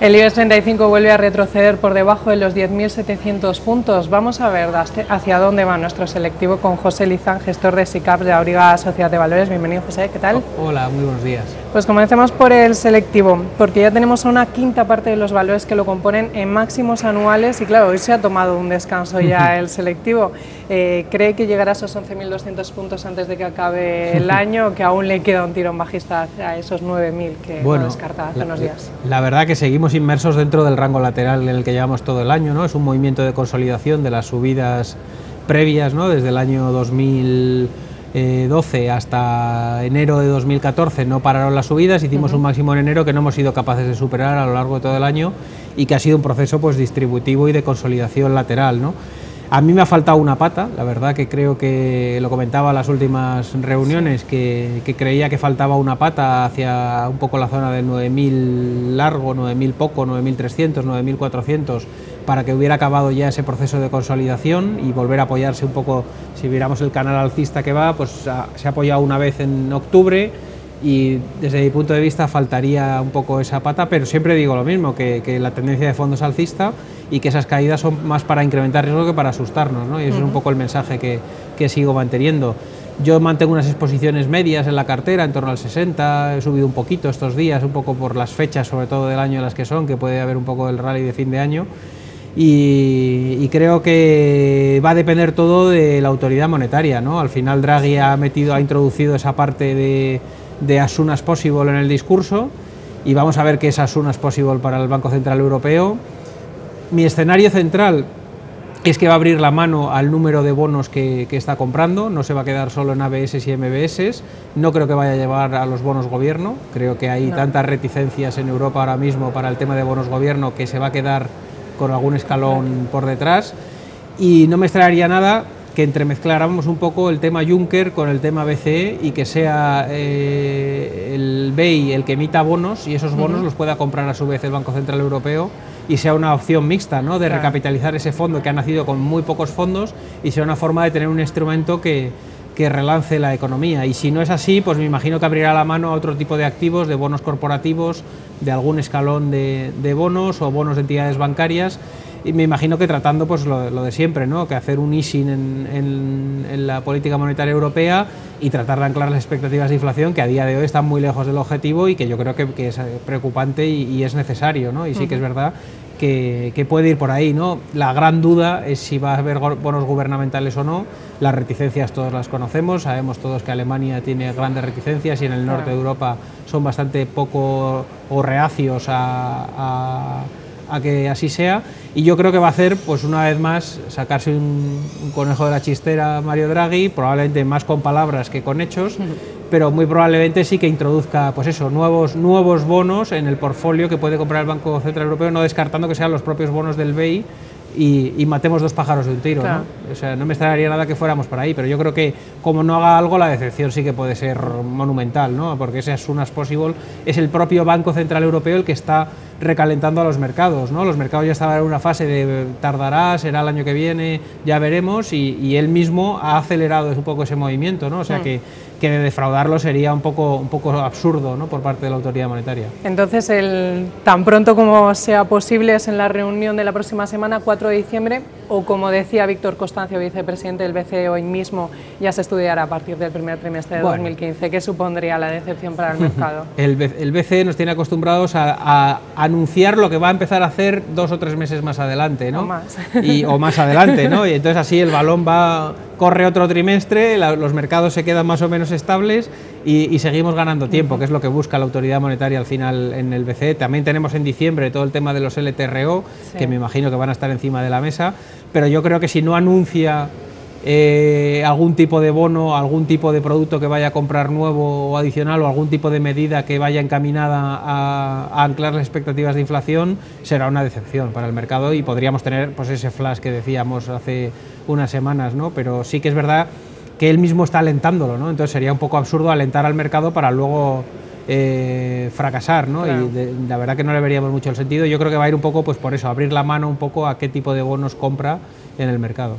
El IBEX 35 vuelve a retroceder por debajo de los 10.700 puntos. Vamos a ver hacia dónde va nuestro selectivo con José Lizán, gestor de SICAP de Auriga Sociedad de Valores. Bienvenido, José, ¿qué tal? Hola, muy buenos días. Pues comencemos por el selectivo, porque ya tenemos una quinta parte de los valores que lo componen en máximos anuales y claro, hoy se ha tomado un descanso ya el selectivo. ¿Cree que llegará a esos 11.200 puntos antes de que acabe el año, que aún le queda un tirón bajista a esos 9.000 que bueno, no descarta hace unos días? La verdad que seguimos inmersos dentro del rango lateral en el que llevamos todo el año, ¿no? Es un movimiento de consolidación de las subidas previas, ¿no? Desde el año 2012 hasta enero de 2014 no pararon las subidas, hicimos un máximo en enero que no hemos sido capaces de superar a lo largo de todo el año y que ha sido un proceso pues distributivo y de consolidación lateral, ¿no? A mí me ha faltado una pata, la verdad que creo que lo comentaba en las últimas reuniones, que creía que faltaba una pata hacia un poco la zona de 9.000 largo, 9.000 poco, 9.300, 9.400, para que hubiera acabado ya ese proceso de consolidación y volver a apoyarse un poco. Si viéramos el canal alcista que va, pues se ha apoyado una vez en octubre y desde mi punto de vista faltaría un poco esa pata, pero siempre digo lo mismo, que la tendencia de fondo es alcista y que esas caídas son más para incrementar riesgo que para asustarnos, ¿no? Y ese es un poco el mensaje que sigo manteniendo. Yo mantengo unas exposiciones medias en la cartera, en torno al 60, he subido un poquito estos días, un poco por las fechas, sobre todo del año en las que son, que puede haber un poco el rally de fin de año, y creo que va a depender todo de la autoridad monetaria, ¿no? Al final Draghi ha introducido esa parte de as soon as possible en el discurso, y vamos a ver qué es as soon as possible para el Banco Central Europeo. Mi escenario central es que va a abrir la mano al número de bonos que está comprando, no se va a quedar solo en ABS y MBS, no creo que vaya a llevar a los bonos gobierno, creo que hay tantas reticencias en Europa ahora mismo para el tema de bonos gobierno que se va a quedar con algún escalón por detrás, y no me extrañaría nada que entremezcláramos un poco el tema Juncker con el tema BCE y que sea el BEI el que emita bonos y esos bonos los pueda comprar a su vez el Banco Central Europeo y sea una opción mixta, ¿no? De recapitalizar ese fondo que ha nacido con muy pocos fondos y sea una forma de tener un instrumento que relance la economía. Y si no es así, pues me imagino que abrirá la mano a otro tipo de activos, de bonos corporativos, de algún escalón de bonos o bonos de entidades bancarias. Y me imagino que tratando pues lo de siempre, ¿no? Que hacer un easing en la política monetaria europea y tratar de anclar las expectativas de inflación que a día de hoy están muy lejos del objetivo y que yo creo que es preocupante y es necesario, ¿no? Y sí que es verdad que puede ir por ahí, ¿no? La gran duda es si va a haber bonos gubernamentales o no. Las reticencias todas las conocemos, sabemos todos que Alemania tiene grandes reticencias y en el norte de Europa son bastante poco o reacios a que así sea, y yo creo que va a hacer, pues una vez más, sacarse un conejo de la chistera Mario Draghi, probablemente más con palabras que con hechos, pero muy probablemente sí que introduzca, pues eso, nuevos bonos en el portfolio que puede comprar el Banco Central Europeo, no descartando que sean los propios bonos del BEI, y matemos dos pájaros de un tiro, ¿no? O sea, no me extrañaría nada que fuéramos para ahí, pero yo creo que como no haga algo, la decepción sí que puede ser monumental, ¿no? Porque ese as soon as possible es el propio Banco Central Europeo el que está recalentando a los mercados, ¿no? Los mercados ya estaban en una fase de tardará, será el año que viene, ya veremos, y él mismo ha acelerado un poco ese movimiento, ¿no? O sea que defraudarlo sería un poco absurdo, ¿no? Por parte de la autoridad monetaria. Entonces, tan pronto como sea posible es en la reunión de la próxima semana, 4 de diciembre, o como decía Víctor Constancio, vicepresidente del BCE, hoy mismo ya se estudiará a partir del primer trimestre de 2015. ¿Qué supondría la decepción para el mercado? El BCE nos tiene acostumbrados a anunciar lo que va a empezar a hacer 2 o 3 meses más adelante, ¿no? O más. O más adelante, ¿no? Y entonces así el balón corre otro trimestre, los mercados se quedan más o menos estables y seguimos ganando tiempo, que es lo que busca la autoridad monetaria al final en el BCE. También tenemos en diciembre todo el tema de los LTRO, que me imagino que van a estar encima de la mesa, pero yo creo que si no anuncia algún tipo de bono, algún tipo de producto que vaya a comprar nuevo o adicional, o algún tipo de medida que vaya encaminada a anclar las expectativas de inflación, será una decepción para el mercado y podríamos tener pues ese flash que decíamos hace unas semanas, ¿no? Pero sí que es verdad que él mismo está alentándolo, ¿no? Entonces sería un poco absurdo alentar al mercado para luego fracasar, ¿no? Y la verdad que no le veríamos mucho el sentido. Yo creo que va a ir un poco pues por eso, abrir la mano un poco a qué tipo de bonos compra en el mercado.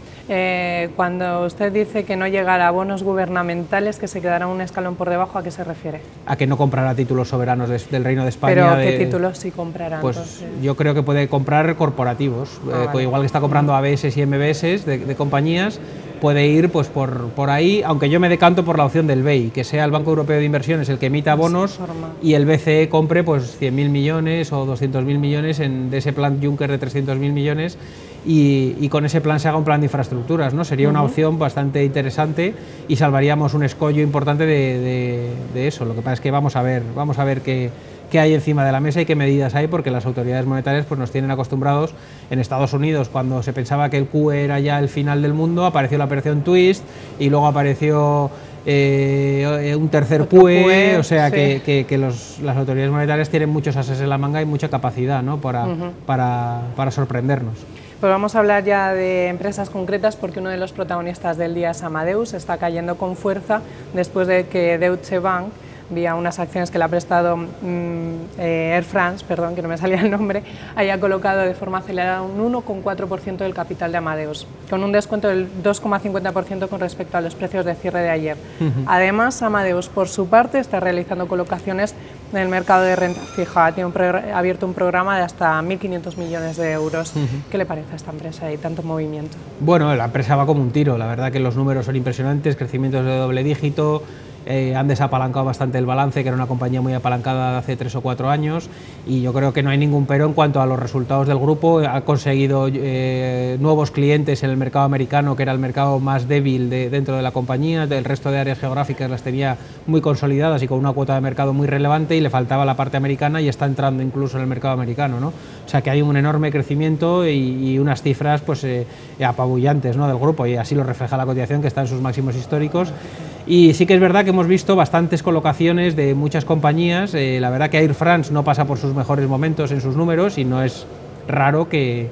Cuando usted dice que no llegará a bonos gubernamentales, que se quedará un escalón por debajo, ¿a qué se refiere? A que no comprará títulos soberanos del Reino de España. ¿Pero qué títulos sí comprará? Pues entonces yo creo que puede comprar corporativos, vale, igual que está comprando ABS y MBS de compañías, puede ir pues por ahí, aunque yo me decanto por la opción del BEI, que sea el Banco Europeo de Inversiones el que emita bonos y el BCE compre pues 100.000 millones o 200.000 millones de ese plan Juncker de 300.000 millones y con ese plan se haga un plan de infraestructuras, ¿no? Sería una opción bastante interesante y salvaríamos un escollo importante de eso. Lo que pasa es que vamos a ver qué hay encima de la mesa y qué medidas hay, porque las autoridades monetarias pues nos tienen acostumbrados. En Estados Unidos, cuando se pensaba que el QE era ya el final del mundo, apareció la Operación Twist y luego apareció un tercer QE, o sea, sí, que las autoridades monetarias tienen muchos ases en la manga y mucha capacidad, ¿no?, para sorprendernos. Pues vamos a hablar ya de empresas concretas, porque uno de los protagonistas del día es Amadeus, está cayendo con fuerza después de que Deutsche Bank, vía unas acciones que le ha prestado Air France, perdón, que no me salía el nombre, haya colocado de forma acelerada un 1,4% del capital de Amadeus, con un descuento del 2,50% con respecto a los precios de cierre de ayer. Además, Amadeus, por su parte, está realizando colocaciones en el mercado de renta fija. Tiene abierto un programa de hasta 1.500 millones de euros. ¿Qué le parece a esta empresa y tanto movimiento? Bueno, la empresa va como un tiro. La verdad que los números son impresionantes, crecimientos de doble dígito. Han desapalancado bastante el balance, que era una compañía muy apalancada hace 3 o 4 años, y yo creo que no hay ningún pero en cuanto a los resultados del grupo. Ha conseguido nuevos clientes en el mercado americano, que era el mercado más débil dentro de la compañía. El resto de áreas geográficas las tenía muy consolidadas y con una cuota de mercado muy relevante, y le faltaba la parte americana, y está entrando incluso en el mercado americano, ¿no? O sea que hay un enorme crecimiento y unas cifras pues apabullantes, ¿no?, del grupo, y así lo refleja la cotización, que está en sus máximos históricos. Y sí que es verdad que hemos visto bastantes colocaciones de muchas compañías. La verdad que Air France no pasa por sus mejores momentos en sus números, y no es raro que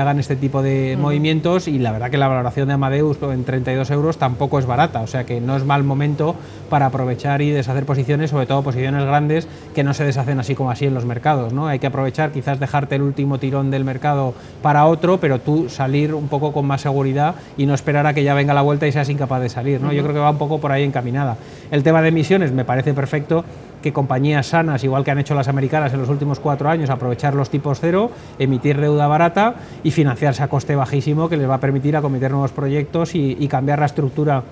hagan este tipo de movimientos, y la verdad que la valoración de Amadeus en 32 euros tampoco es barata, o sea que no es mal momento para aprovechar y deshacer posiciones, sobre todo posiciones grandes que no se deshacen así como así en los mercados, ¿no? Hay que aprovechar, quizás dejarte el último tirón del mercado para otro, pero tú salir un poco con más seguridad y no esperar a que ya venga la vuelta y seas incapaz de salir, ¿no? Yo creo que va un poco por ahí encaminada. El tema de emisiones me parece perfecto, que compañías sanas, igual que han hecho las americanas en los últimos 4 años, aprovechar los tipos cero, emitir deuda barata y financiarse a coste bajísimo, que les va a permitir acometer nuevos proyectos y cambiar la estructura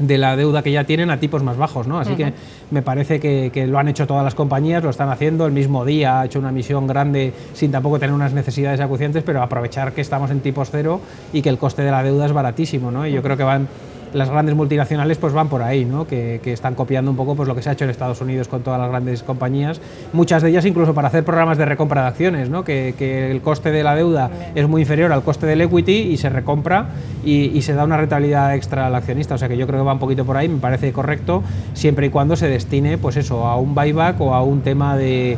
de la deuda que ya tienen a tipos más bajos, ¿no? Así que me parece que lo han hecho todas las compañías, lo están haciendo. El mismo día ha hecho una emisión grande sin tampoco tener unas necesidades acuciantes, pero aprovechar que estamos en tipos cero y que el coste de la deuda es baratísimo, ¿no? Y yo creo que van... Las grandes multinacionales pues van por ahí, ¿no? Que están copiando un poco pues lo que se ha hecho en Estados Unidos con todas las grandes compañías, muchas de ellas incluso para hacer programas de recompra de acciones, ¿no? Que el coste de la deuda es muy inferior al coste del equity y se recompra y se da una rentabilidad extra al accionista. O sea que yo creo que va un poquito por ahí, me parece correcto, siempre y cuando se destine pues eso, a un buyback o a un tema de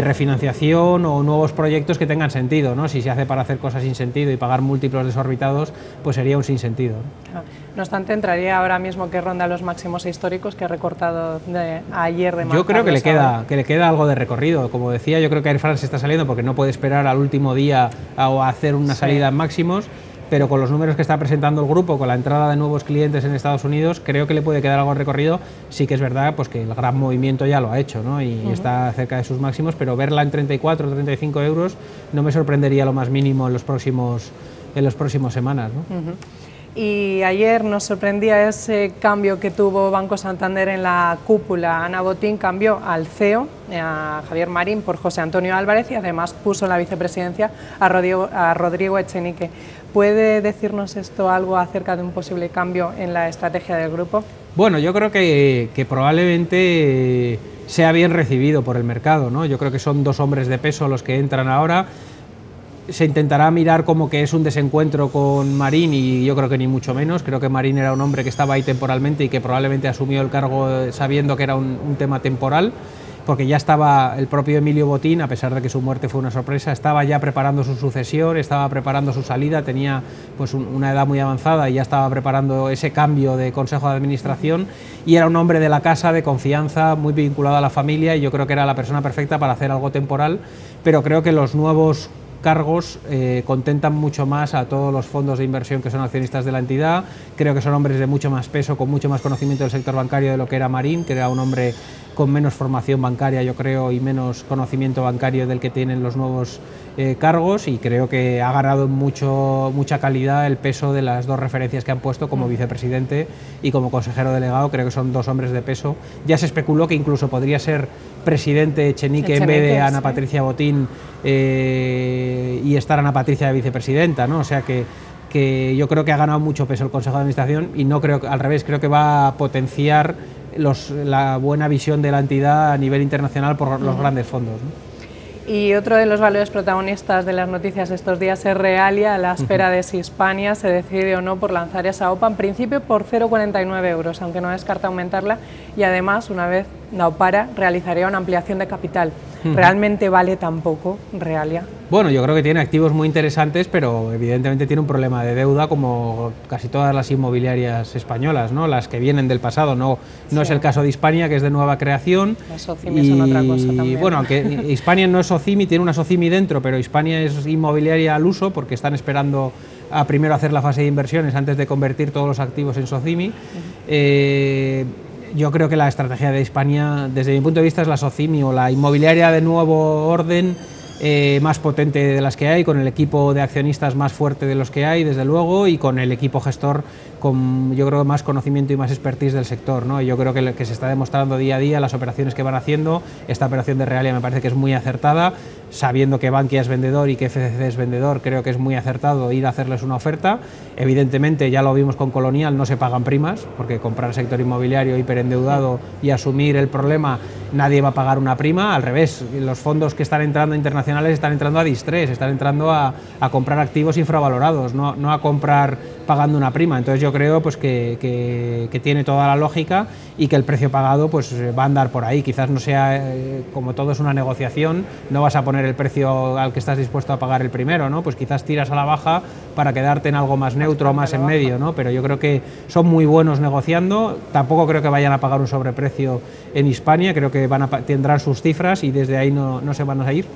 refinanciación o nuevos proyectos que tengan sentido, ¿no? Si se hace para hacer cosas sin sentido y pagar múltiplos desorbitados, pues sería un sinsentido. No obstante, entraría ahora mismo que ronda los máximos históricos que ha recortado ayer de marzo. Yo creo que le queda algo de recorrido. Como decía, yo creo que Air France está saliendo porque no puede esperar al último día o hacer una salida en máximos, pero con los números que está presentando el grupo, con la entrada de nuevos clientes en Estados Unidos, creo que le puede quedar algo de recorrido. Sí que es verdad pues que el gran movimiento ya lo ha hecho, ¿no? Y está cerca de sus máximos, pero verla en 34 o 35 euros no me sorprendería lo más mínimo en los próximos semanas, ¿no? Y ayer nos sorprendía ese cambio que tuvo Banco Santander en la cúpula. Ana Botín cambió al CEO, a Javier Marín, por José Antonio Álvarez, y además puso en la vicepresidencia a Rodrigo Echenique. ¿Puede decirnos esto algo acerca de un posible cambio en la estrategia del grupo? Bueno, yo creo que probablemente sea bien recibido por el mercado, ¿no? Yo creo que son 2 hombres de peso los que entran ahora. Se intentará mirar como que es un desencuentro con Marín, y yo creo que ni mucho menos. Creo que Marín era un hombre que estaba ahí temporalmente y que probablemente asumió el cargo sabiendo que era un tema temporal, porque ya estaba el propio Emilio Botín, a pesar de que su muerte fue una sorpresa, estaba ya preparando su sucesión, estaba preparando su salida, tenía pues una edad muy avanzada y ya estaba preparando ese cambio de consejo de administración, y era un hombre de la casa, de confianza, muy vinculado a la familia, y yo creo que era la persona perfecta para hacer algo temporal. Pero creo que los nuevos cargos contentan mucho más a todos los fondos de inversión que son accionistas de la entidad. Creo que son hombres de mucho más peso, con mucho más conocimiento del sector bancario de lo que era Marín, que era un hombre con menos formación bancaria, yo creo, y menos conocimiento bancario del que tienen los nuevos cargos, y creo que ha ganado mucha calidad el peso de las dos referencias que han puesto como vicepresidente y como consejero delegado. Creo que son dos hombres de peso. Ya se especuló que incluso podría ser presidente Echenique en vez de Ana Patricia Botín y estar Ana Patricia de vicepresidenta, ¿no? O sea que yo creo que ha ganado mucho peso el Consejo de Administración, y no creo, al revés, creo que va a potenciar la buena visión de la entidad a nivel internacional por los grandes fondos, ¿no? Y otro de los valores protagonistas de las noticias estos días es Realia. A la espera de si Hispania se decide o no por lanzar esa OPA, en principio por 0,49 €, aunque no descarta aumentarla, y además, una vez la OPA, realizaría una ampliación de capital. ¿Realmente vale tan poco Realia? Bueno, yo creo que tiene activos muy interesantes, pero evidentemente tiene un problema de deuda como casi todas las inmobiliarias españolas, ¿no? Las que vienen del pasado, no es el caso de Hispania, que es de nueva creación. Las Socimi son otra cosa también. Bueno, aunque Hispania no es Socimi, tiene una Socimi dentro, pero Hispania es inmobiliaria al uso, porque están esperando a primero hacer la fase de inversiones antes de convertir todos los activos en Socimi. Yo creo que la estrategia de Hispania, desde mi punto de vista, es la Socimi o la inmobiliaria de nuevo orden más potente de las que hay, con el equipo de accionistas más fuerte de los que hay, desde luego, y con el equipo gestor con, yo creo, más conocimiento y más expertise del sector, ¿no? Yo creo que se está demostrando día a día las operaciones que van haciendo. Esta operación de Realia me parece que es muy acertada, sabiendo que Bankia es vendedor y que FCC es vendedor. Creo que es muy acertado ir a hacerles una oferta. Evidentemente, ya lo vimos con Colonial, no se pagan primas, porque comprar el sector inmobiliario hiperendeudado y asumir el problema, nadie va a pagar una prima. Al revés, los fondos que están entrando internacionales están entrando a distrés, están entrando a comprar activos infravalorados, no a comprar pagando una prima. Entonces yo creo pues que tiene toda la lógica, y que el precio pagado pues va a andar por ahí. Quizás no sea, como todo es una negociación, no vas a poner el precio al que estás dispuesto a pagar el primero, ¿no? Pues quizás tiras a la baja para quedarte en algo más neutro, más en medio, ¿no? Pero yo creo que son muy buenos negociando. Tampoco creo que vayan a pagar un sobreprecio en Hispania. Creo que tendrán sus cifras y desde ahí no se van a ir.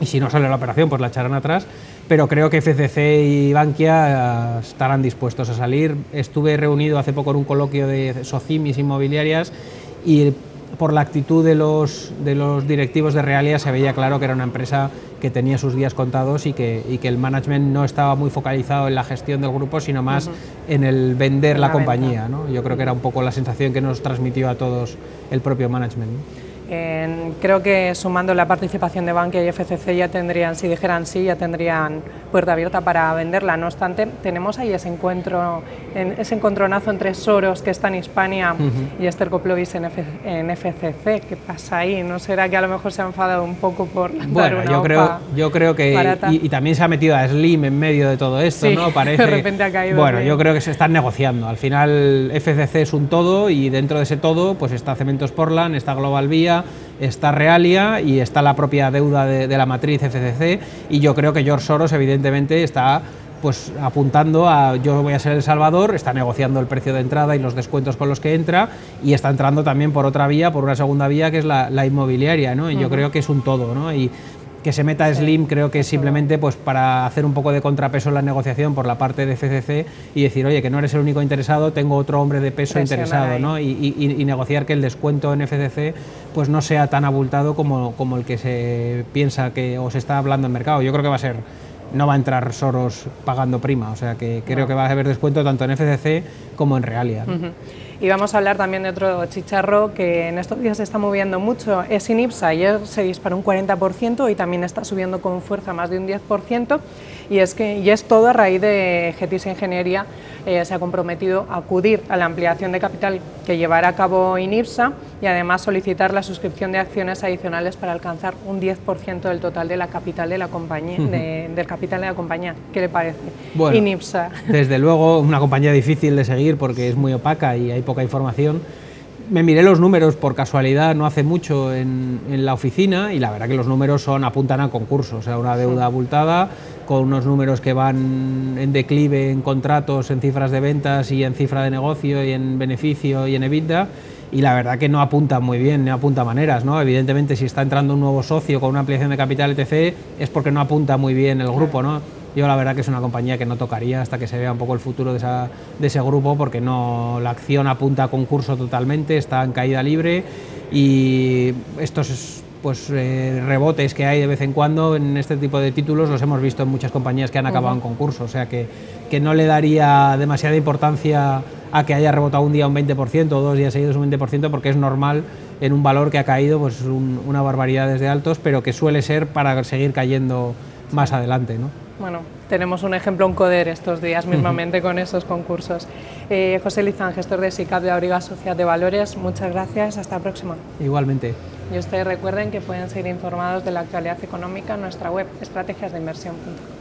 Y si no sale la operación, pues la echarán atrás. Pero creo que FCC y Bankia estarán dispuestos a salir. Estuve reunido hace poco en un coloquio de Socimis inmobiliarias, y por la actitud de los directivos de Realia se veía claro que era una empresa que tenía sus días contados, y que el management no estaba muy focalizado en la gestión del grupo, sino más en el vender la compañía, ¿no? Yo creo que era un poco la sensación que nos transmitió a todos el propio management, ¿no? Creo que sumando la participación de Bankia y FCC ya tendrían, si dijeran sí, ya tendrían puerta abierta para venderla. No obstante, tenemos ahí ese encontronazo entre Soros, que está en Hispania, y Esther Coplovis en FCC. ¿Qué pasa ahí? ¿No será que a lo mejor se ha enfadado un poco por lanzar una OPA barata? Yo creo que... Y también se ha metido a Slim en medio de todo esto, sí, ¿no? Parece, de repente ha caído. Bueno, yo creo que se están negociando. Al final, FCC es un todo, y dentro de ese todo pues está Cementos Portland, está Global Vía, está Realia y está la propia deuda de la matriz FCC, y yo creo que George Soros evidentemente está pues apuntando a yo voy a ser el salvador, está negociando el precio de entrada y los descuentos con los que entra, y está entrando también por otra vía, por una segunda vía que es la inmobiliaria, ¿no? Y yo creo que es un todo, ¿no? Y que se meta Slim creo que es simplemente pues para hacer un poco de contrapeso en la negociación por la parte de FCC y decir, oye, que no eres el único interesado, tengo otro hombre de peso interesado, ¿no? Y negociar que el descuento en FCC pues no sea tan abultado como el que se piensa que o se está hablando en el mercado. Yo creo que va a ser... No va a entrar Soros pagando prima, o sea que creo que va a haber descuento tanto en FCC como en Realia, ¿no? Y vamos a hablar también de otro chicharro que en estos días se está moviendo mucho, es INIPSA. Ayer se disparó un 40% y también está subiendo con fuerza más de un 10%, y es todo a raíz de GETIS Ingeniería. Se ha comprometido a acudir a la ampliación de capital que llevará a cabo INIPSA y además solicitar la suscripción de acciones adicionales para alcanzar un 10% del total de la capital de la compañía, del capital de la compañía. ¿Qué le parece? Bueno, INIPSA. Desde luego una compañía difícil de seguir porque es muy opaca y hay poca información. Me miré los números por casualidad no hace mucho en la oficina y la verdad que los números apuntan a concurso, o sea, una deuda abultada con unos números que van en declive en contratos, en cifras de ventas y en cifra de negocio y en beneficio y en EBITDA, y la verdad que no apunta muy bien, no apunta maneras, ¿no? Evidentemente, si está entrando un nuevo socio con una ampliación de capital, etc., es porque no apunta muy bien el grupo, ¿no? Yo la verdad que es una compañía que no tocaría hasta que se vea un poco el futuro de, ese grupo, porque no, la acción apunta a concurso totalmente, está en caída libre y estos pues, rebotes que hay de vez en cuando en este tipo de títulos los hemos visto en muchas compañías que han acabado en concurso, o sea que no le daría demasiada importancia a que haya rebotado un día un 20% o dos días seguidos un 20%, porque es normal en un valor que ha caído pues, una barbaridad desde altos, pero que suele ser para seguir cayendo más adelante, ¿no? Bueno, tenemos un ejemplo en Coder estos días mismamente con esos concursos. José Lizán, gestor de SICAP de Auriga Sociedad de Valores, muchas gracias, hasta la próxima. Igualmente. Y ustedes recuerden que pueden seguir informados de la actualidad económica en nuestra web, estrategiasdeinversión.com.